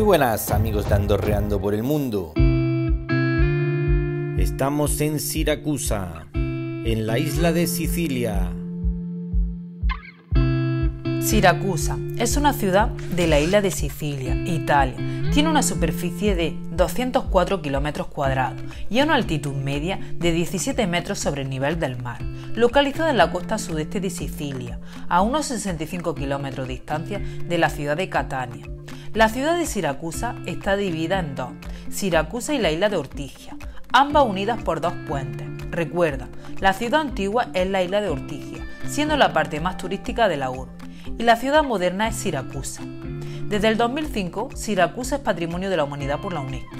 Muy buenas amigos de Andorreando por el Mundo. Estamos en Siracusa, en la isla de Sicilia. Siracusa es una ciudad de la isla de Sicilia, Italia. Tiene una superficie de 204 kilómetros cuadrados y a una altitud media de 17 metros sobre el nivel del mar. Localizada en la costa sudeste de Sicilia, a unos 65 kilómetros de distancia de la ciudad de Catania. La ciudad de Siracusa está dividida en dos, Siracusa y la isla de Ortigia, ambas unidas por dos puentes. Recuerda, la ciudad antigua es la isla de Ortigia, siendo la parte más turística de la urbe, y la ciudad moderna es Siracusa. Desde el 2005, Siracusa es Patrimonio de la Humanidad por la UNESCO.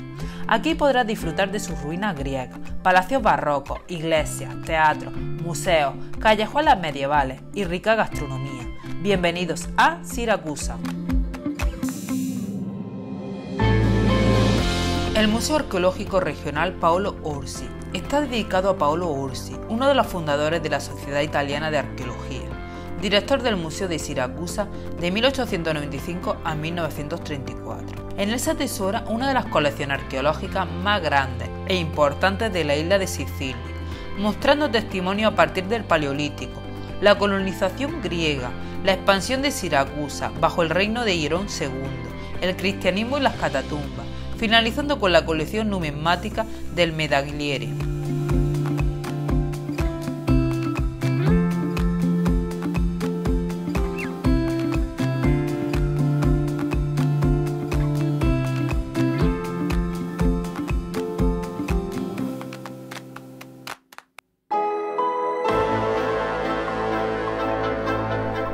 Aquí podrás disfrutar de sus ruinas griegas, palacios barrocos, iglesias, teatros, museos, callejuelas medievales y rica gastronomía. Bienvenidos a Siracusa. El Museo Arqueológico Regional Paolo Orsi está dedicado a Paolo Orsi, uno de los fundadores de la Sociedad Italiana de Arqueología, director del Museo de Siracusa de 1895 a 1934. En él se atesora una de las colecciones arqueológicas más grandes e importantes de la isla de Sicilia, mostrando testimonio a partir del Paleolítico, la colonización griega, la expansión de Siracusa bajo el reino de Hierón II, el cristianismo y las catatumbas, finalizando con la colección numismática del medagliere.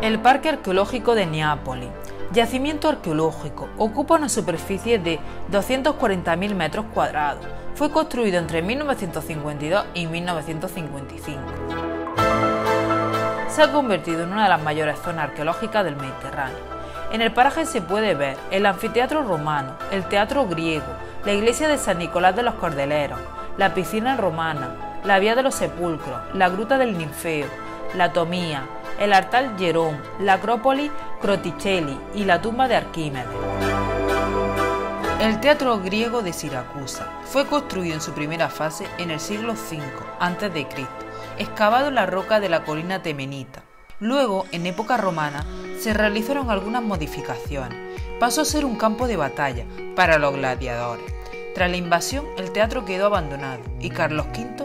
El Parque Arqueológico de Neápolis, yacimiento arqueológico, ocupa una superficie de 240.000 metros cuadrados. Fue construido entre 1952 y 1955. Se ha convertido en una de las mayores zonas arqueológicas del Mediterráneo. En el paraje se puede ver el anfiteatro romano, el teatro griego, la iglesia de San Nicolás de los Cordeleros, la piscina romana, la vía de los sepulcros, la gruta del Ninfeo, la Tomía, el altar Hierón, la acrópolis Croticelli y la tumba de Arquímedes. El teatro griego de Siracusa fue construido en su primera fase en el siglo V a.C., excavado en la roca de la colina Temenita. Luego, en época romana, se realizaron algunas modificaciones. Pasó a ser un campo de batalla para los gladiadores. Tras la invasión, el teatro quedó abandonado y Carlos V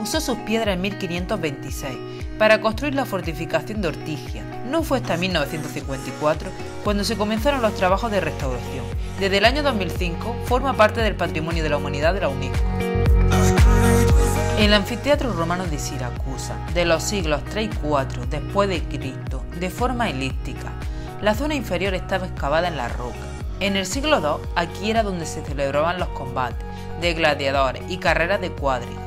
usó sus piedras en 1526 para construir la fortificación de Ortigia. No fue hasta 1954 cuando se comenzaron los trabajos de restauración. Desde el año 2005 forma parte del Patrimonio de la Humanidad de la UNESCO. El anfiteatro romano de Siracusa, de los siglos 3 y 4 después de Cristo, de forma elíptica. La zona inferior estaba excavada en la roca. En el siglo II, aquí era donde se celebraban los combates de gladiadores y carreras de cuadriga.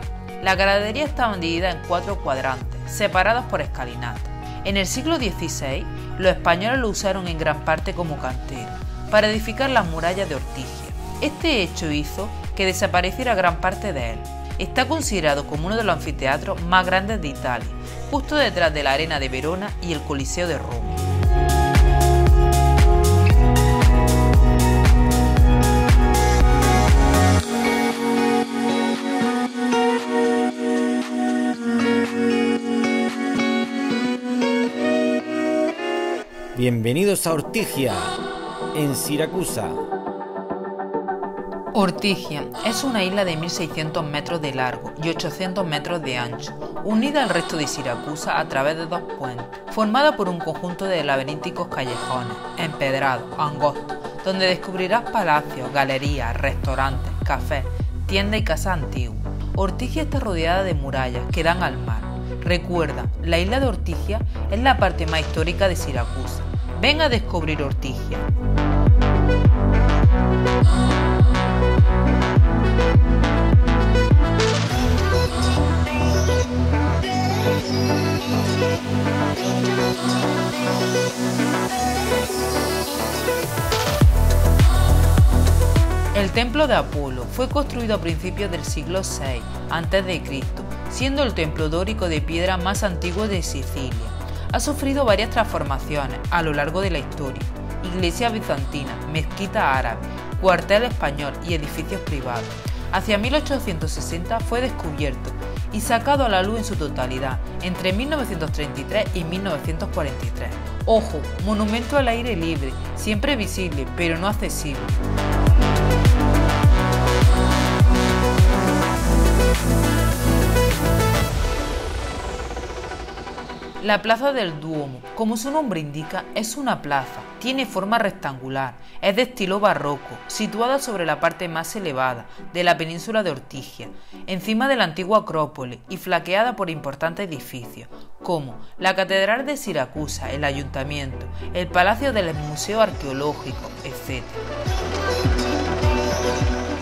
La gradería estaba dividida en cuatro cuadrantes, separados por escalinatas. En el siglo XVI, los españoles lo usaron en gran parte como cantero, para edificar las murallas de Ortigia. Este hecho hizo que desapareciera gran parte de él. Está considerado como uno de los anfiteatros más grandes de Italia, justo detrás de la Arena de Verona y el Coliseo de Roma. Bienvenidos a Ortigia, en Siracusa. Ortigia es una isla de 1.600 metros de largo y 800 metros de ancho, unida al resto de Siracusa a través de dos puentes, formada por un conjunto de laberínticos callejones, empedrados, angostos, donde descubrirás palacios, galerías, restaurantes, cafés, tiendas y casas antiguas. Ortigia está rodeada de murallas que dan al mar. Recuerda, la isla de Ortigia es la parte más histórica de Siracusa. Ven a descubrir Ortigia. El templo de Apolo fue construido a principios del siglo VI a.C., siendo el templo dórico de piedra más antiguo de Sicilia. Ha sufrido varias transformaciones a lo largo de la historia: iglesia bizantina, mezquita árabe, cuartel español y edificios privados. Hacia 1860 fue descubierto y sacado a la luz en su totalidad, entre 1933 y 1943. Ojo, monumento al aire libre, siempre visible, pero no accesible. La plaza del Duomo, como su nombre indica, es una plaza. Tiene forma rectangular, es de estilo barroco, situada sobre la parte más elevada de la península de Ortigia, encima de la antigua acrópolis y flanqueada por importantes edificios, como la Catedral de Siracusa, el Ayuntamiento, el Palacio del Museo Arqueológico, etc.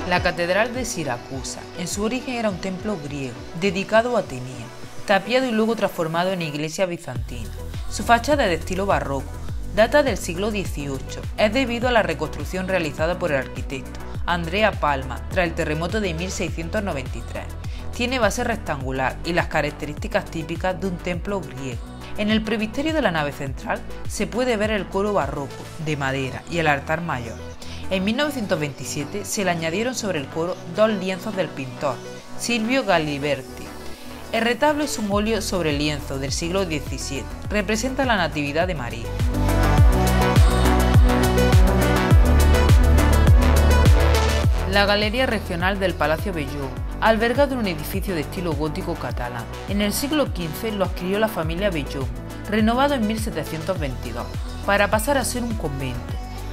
La Catedral de Siracusa, en su origen era un templo griego, dedicado a Atenea, tapiado y luego transformado en iglesia bizantina. Su fachada es de estilo barroco, data del siglo XVIII, es debido a la reconstrucción realizada por el arquitecto Andrea Palma tras el terremoto de 1693. Tiene base rectangular y las características típicas de un templo griego. En el presbiterio de la nave central se puede ver el coro barroco de madera y el altar mayor. En 1927 se le añadieron sobre el coro dos lienzos del pintor Silvio Galiberti. El retablo es un óleo sobre lienzo del siglo XVII, representa la Natividad de María. La Galería Regional del Palacio Bellou, albergado en un edificio de estilo gótico catalán. En el siglo XV lo adquirió la familia Bellou, renovado en 1722, para pasar a ser un convento.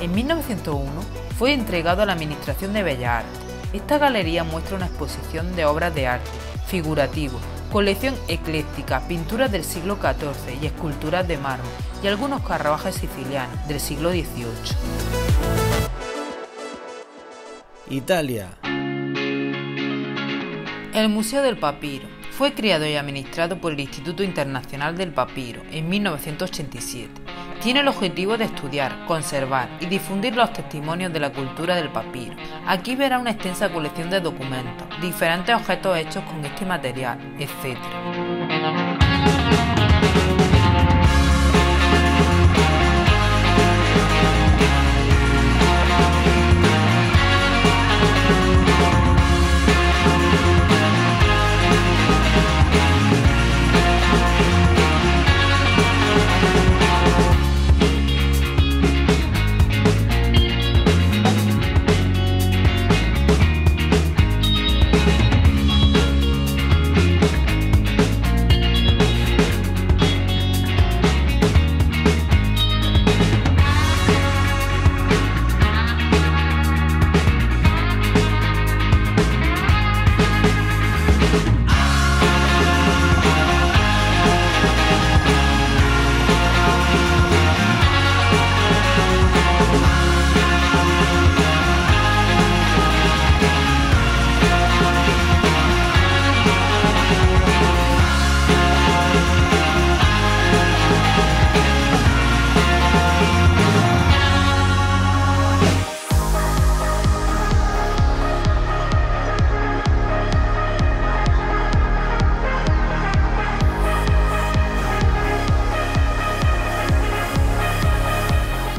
En 1901 fue entregado a la Administración de Bellas Artes. Esta galería muestra una exposición de obras de arte figurativo, colección ecléctica, pinturas del siglo XIV y esculturas de mármol y algunos carruajes sicilianos del siglo XVIII. Italia. El Museo del Papiro fue creado y administrado por el Instituto Internacional del Papiro en 1987. Tiene el objetivo de estudiar, conservar y difundir los testimonios de la cultura del papiro. Aquí verá una extensa colección de documentos, diferentes objetos hechos con este material, etc.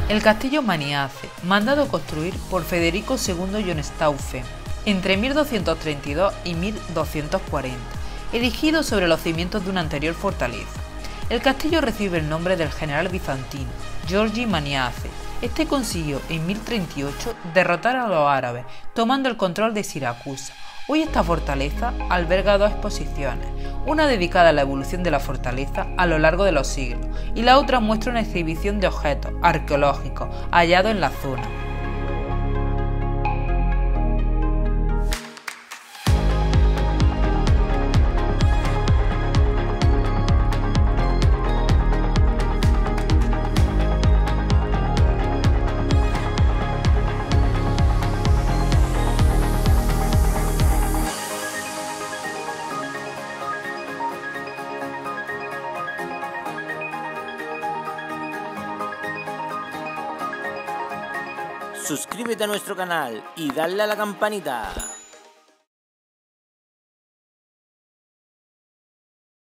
El castillo Maniace, mandado construir por Federico II Hohenstaufen entre 1232 y 1240, erigido sobre los cimientos de una anterior fortaleza. El castillo recibe el nombre del general bizantino Georgi Maniace. Este consiguió en 1038 derrotar a los árabes, tomando el control de Siracusa. Hoy esta fortaleza alberga dos exposiciones, una dedicada a la evolución de la fortaleza a lo largo de los siglos y la otra muestra una exhibición de objetos arqueológicos hallados en la zona. Suscríbete a nuestro canal y dale a la campanita.